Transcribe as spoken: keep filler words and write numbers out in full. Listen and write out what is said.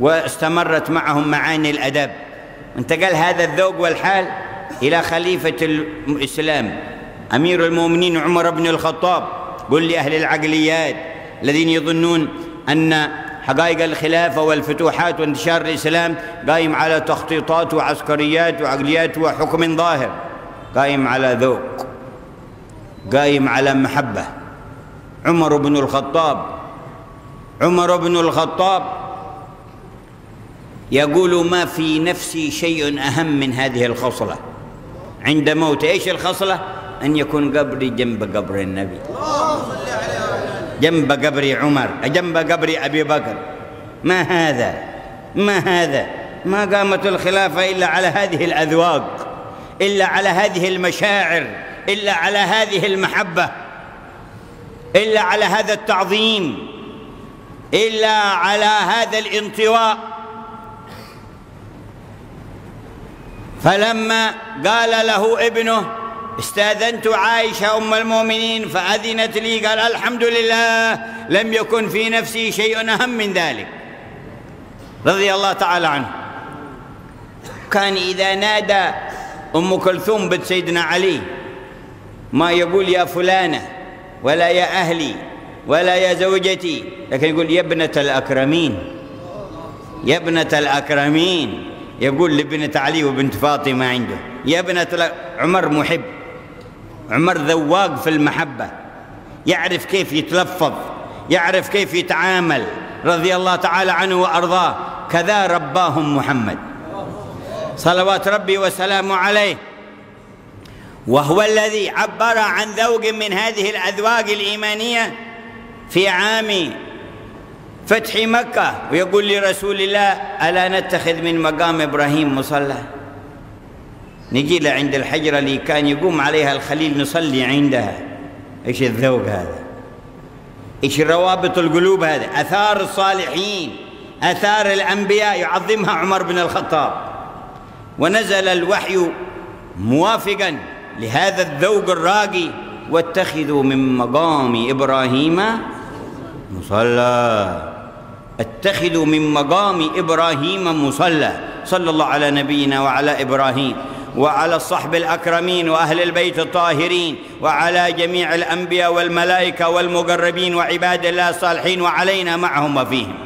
واستمرت معهم معاني الأدب. انتقل هذا الذوق والحال إلى خليفة الإسلام أمير المؤمنين عمر بن الخطاب، قل لأهل العقليات الذين يظنون أن حقائق الخلافة والفتوحات وانتشار الإسلام قائم على تخطيطات وعسكريات وعقليات وحكم ظاهر، قائم على ذوق، قائم على محبة. عمر بن الخطاب عمر بن الخطاب يقول ما في نفسي شيء أهم من هذه الخصلة عند موت. إيش الخصلة؟ أن يكون قبري جنب قبر النبي، جنب قبر عمر، جنب قبر أبي بكر. ما هذا ما هذا ما قامت الخلافة إلا على هذه الأذواق، إلا على هذه المشاعر، إلا على هذه المحبة، إلا على هذا التعظيم، إلا على هذا الانطواء. فلما قال له ابنه استاذنت عائشة أم المؤمنين فأذنت لي، قال الحمد لله لم يكن في نفسي شيء أهم من ذلك، رضي الله تعالى عنه. كان إذا نادى أم كلثوم بنت سيدنا علي ما يقول يا فلانة ولا يا أهلي ولا يا زوجتي، لكن يقول يا ابنة الأكرمين، يا ابنة الأكرمين. يقول لابنة علي وبنت فاطمة عنده يا ابنة. عمر محب، عمر ذواق في المحبة، يعرف كيف يتلفظ، يعرف كيف يتعامل، رضي الله تعالى عنه وأرضاه. كذا رباهم محمد صلوات ربي وسلامه عليه، وهو الذي عبر عن ذوق من هذه الأذواق الإيمانية في عام فتح مكة، ويقول لرسول الله ألا نتخذ من مقام إبراهيم مصلى، نجي له عند الحجرة اللي كان يقوم عليها الخليل نصلي عندها. إيش الذوق هذا، إيش روابط القلوب هذا، أثار الصالحين، أثار الأنبياء، يعظمها عمر بن الخطاب. ونزل الوحي موافقا لهذا الذوق الراقي، واتخذوا من مقام إبراهيم مصلى، اتخذوا من مقام إبراهيم مصلى. صلى الله على نبينا وعلى إبراهيم وعلى الصحب الأكرمين وأهل البيت الطاهرين وعلى جميع الأنبياء والملائكة والمقربين وعباد الله الصالحين وعلينا معهم وفيهم.